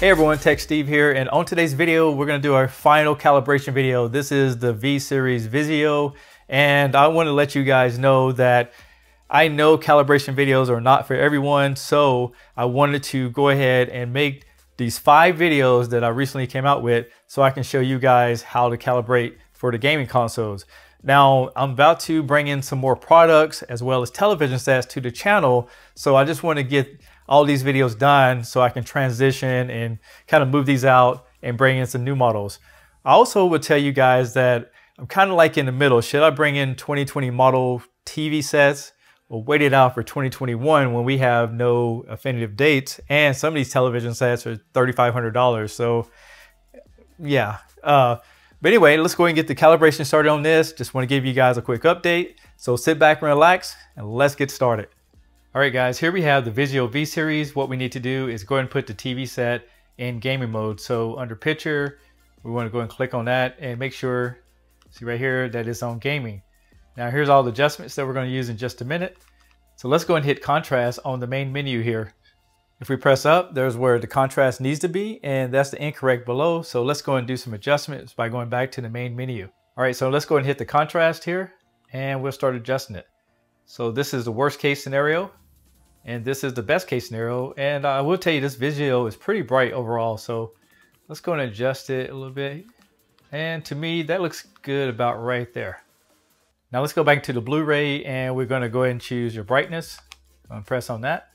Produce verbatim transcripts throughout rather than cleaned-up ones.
Hey everyone, TechSteve here, and on today's video, we're gonna do our final calibration video. This is the V series Vizio, and I wanna let you guys know that I know calibration videos are not for everyone, so I wanted to go ahead and make these five videos that I recently came out with so I can show you guys how to calibrate for the gaming consoles. Now, I'm about to bring in some more products as well as television sets to the channel, so I just wanna get all these videos done so I can transition and kind of move these out and bring in some new models. I also will tell you guys that I'm kind of like in the middle. Should I bring in twenty twenty model T V sets or wait it out for twenty twenty-one when we have no definitive dates? And some of these television sets are thirty-five hundred dollars. So yeah, uh, but anyway, let's go ahead and get the calibration started on this. Just want to give you guys a quick update. So sit back and relax and let's get started. All right guys, here we have the Vizio V series. What we need to do is go ahead and put the T V set in gaming mode. So under picture, we want to go and click on that and make sure, see right here, that it's on gaming. Now here's all the adjustments that we're going to use in just a minute. So let's go and hit contrast on the main menu here. If we press up, there's where the contrast needs to be, and that's the incorrect below. So let's go and do some adjustments by going back to the main menu. All right, so let's go and hit the contrast here and we'll start adjusting it. So this is the worst case scenario. And this is the best case scenario. And I will tell you, this Vizio is pretty bright overall. So let's go and adjust it a little bit. And to me, that looks good about right there. Now let's go back to the Blu-ray and we're gonna go ahead and choose your brightness. I'm gonna press on that.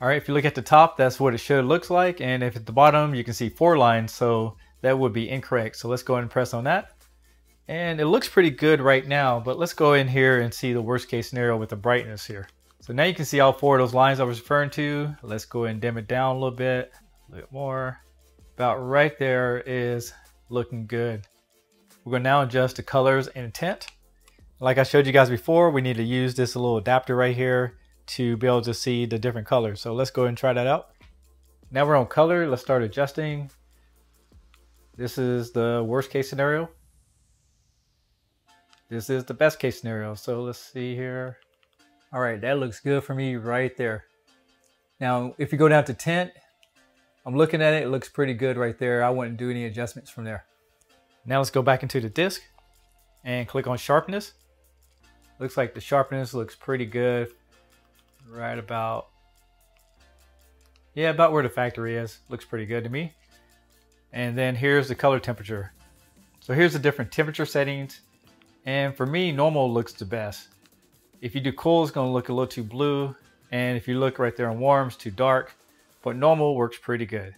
All right, if you look at the top, that's what it should look like. And if at the bottom, you can see four lines. So that would be incorrect. So let's go ahead and press on that. And it looks pretty good right now, but let's go in here and see the worst case scenario with the brightness here. So now you can see all four of those lines I was referring to. Let's go ahead and dim it down a little bit, a little bit more. About right there is looking good. We're gonna now adjust the colors and tint. Like I showed you guys before, we need to use this little adapter right here to be able to see the different colors. So let's go ahead and try that out. Now we're on color, let's start adjusting. This is the worst case scenario. This is the best case scenario. So let's see here. All right, that looks good for me right there. Now, if you go down to tint, I'm looking at it, it looks pretty good right there. I wouldn't do any adjustments from there. Now let's go back into the disc and click on sharpness. Looks like the sharpness looks pretty good. Right about, yeah, about where the factory is. Looks pretty good to me. And then here's the color temperature. So here's the different temperature settings. And for me, normal looks the best. If you do cool, it's gonna look a little too blue. And if you look right there on warm, it's too dark, but normal works pretty good.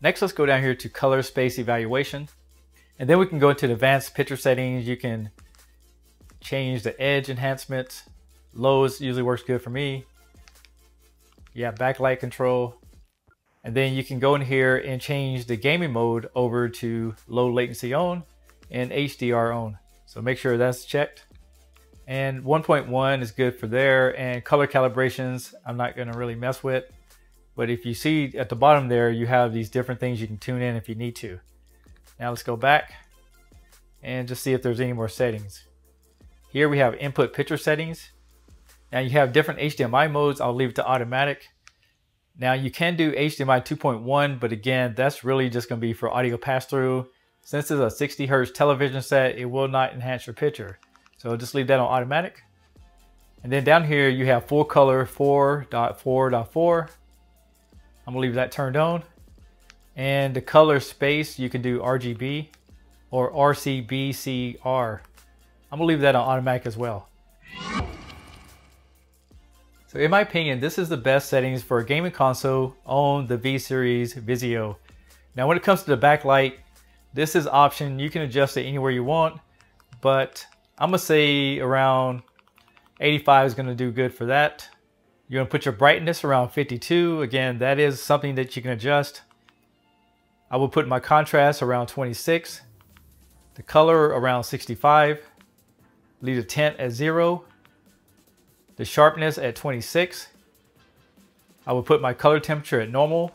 Next, let's go down here to color space evaluation. And then we can go into the advanced picture settings. You can change the edge enhancements. Lows usually works good for me. Yeah, backlight control. And then you can go in here and change the gaming mode over to low latency on and H D R on. So make sure that's checked. And one point one is good for there, and color calibrations, I'm not gonna really mess with. But if you see at the bottom there, you have these different things you can tune in if you need to. Now let's go back and just see if there's any more settings. Here we have input picture settings. Now you have different H D M I modes. I'll leave it to automatic. Now you can do H D M I two point one, but again, that's really just gonna be for audio pass-through. Since it's a sixty hertz television set, it will not enhance your picture. So just leave that on automatic. And then down here you have full color four point four point four. I'm gonna leave that turned on. And the color space, you can do R G B or R C B C R. I'm gonna leave that on automatic as well. So in my opinion, this is the best settings for a gaming console on the V series Vizio. Now when it comes to the backlight, this is option. You can adjust it anywhere you want, but I'm gonna say around eighty-five is gonna do good for that. You're gonna put your brightness around fifty-two. Again, that is something that you can adjust. I will put my contrast around twenty-six, the color around sixty-five, leave the tint at zero, the sharpness at twenty-six. I will put my color temperature at normal.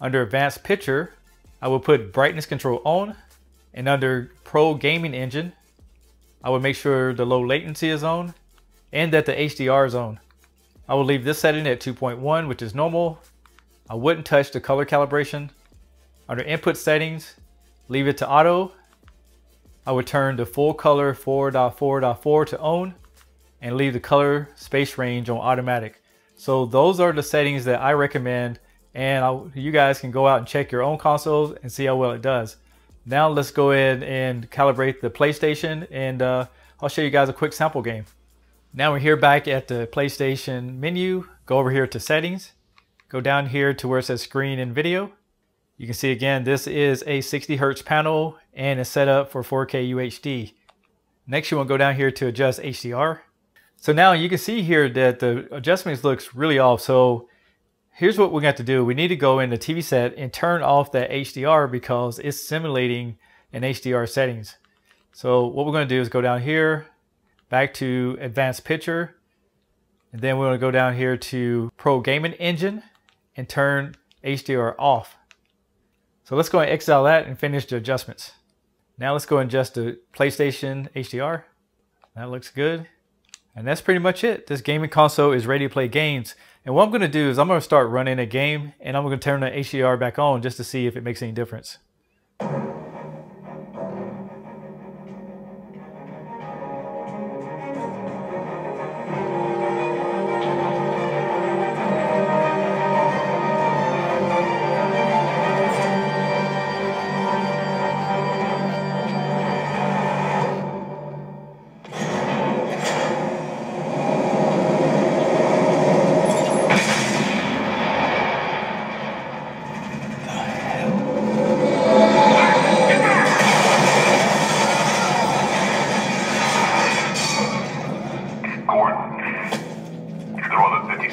Under advanced picture, I will put brightness control on, and under pro gaming engine, I would make sure the low latency is on and that the H D R is on. I will leave this setting at two point one, which is normal. I wouldn't touch the color calibration. Under input settings, leave it to auto. I would turn the full color four point four point four to on and leave the color space range on automatic. So those are the settings that I recommend, and I, you guys can go out and check your own consoles and see how well it does. Now let's go ahead and calibrate the PlayStation, and uh, I'll show you guys a quick sample game. Now we're here back at the PlayStation menu. Go over here to settings, go down here to where it says screen and video. You can see again, this is a sixty hertz panel and it's set up for four K U H D. Next you want to go down here to adjust H D R. So now you can see here that the adjustments looks really off. So here's what we're going to have to do. We need to go in the T V set and turn off that H D R because it's simulating an H D R settings. So what we're going to do is go down here, back to advanced picture, and then we're going to go down here to Pro Gaming Engine and turn H D R off. So let's go and exile that and finish the adjustments. Now let's go and adjust the PlayStation H D R. That looks good. And that's pretty much it. This gaming console is ready to play games. And what I'm going to do is I'm going to start running a game and I'm going to turn the H D R back on just to see if it makes any difference.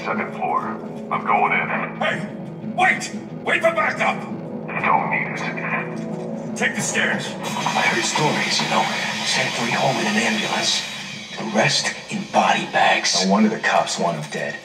Second floor. I'm going in. Hey! Wait! Wait for backup! Don't need it. Take the stairs. I heard stories, you know. Sent three home in an ambulance. The rest in body bags. No wonder the cops want them dead.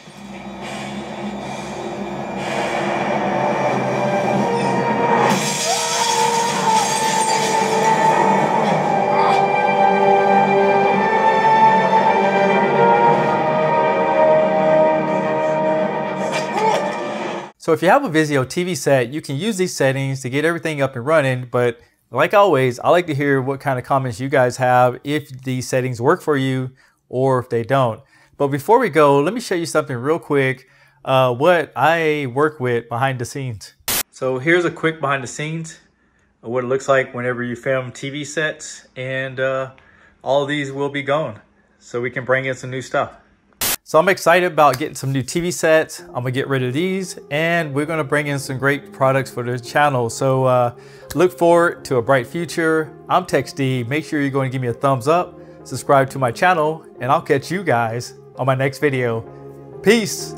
So if you have a Vizio T V set, you can use these settings to get everything up and running, but like always, I like to hear what kind of comments you guys have if these settings work for you or if they don't. But before we go, let me show you something real quick, uh, what I work with behind the scenes. So here's a quick behind the scenes of what it looks like whenever you film T V sets, and uh, all these will be gone. So we can bring in some new stuff. So I'm excited about getting some new T V sets. I'm gonna get rid of these, and we're gonna bring in some great products for this channel. So uh, look forward to a bright future. I'm TechSteve. Make sure you're gonna give me a thumbs up, subscribe to my channel, and I'll catch you guys on my next video. Peace.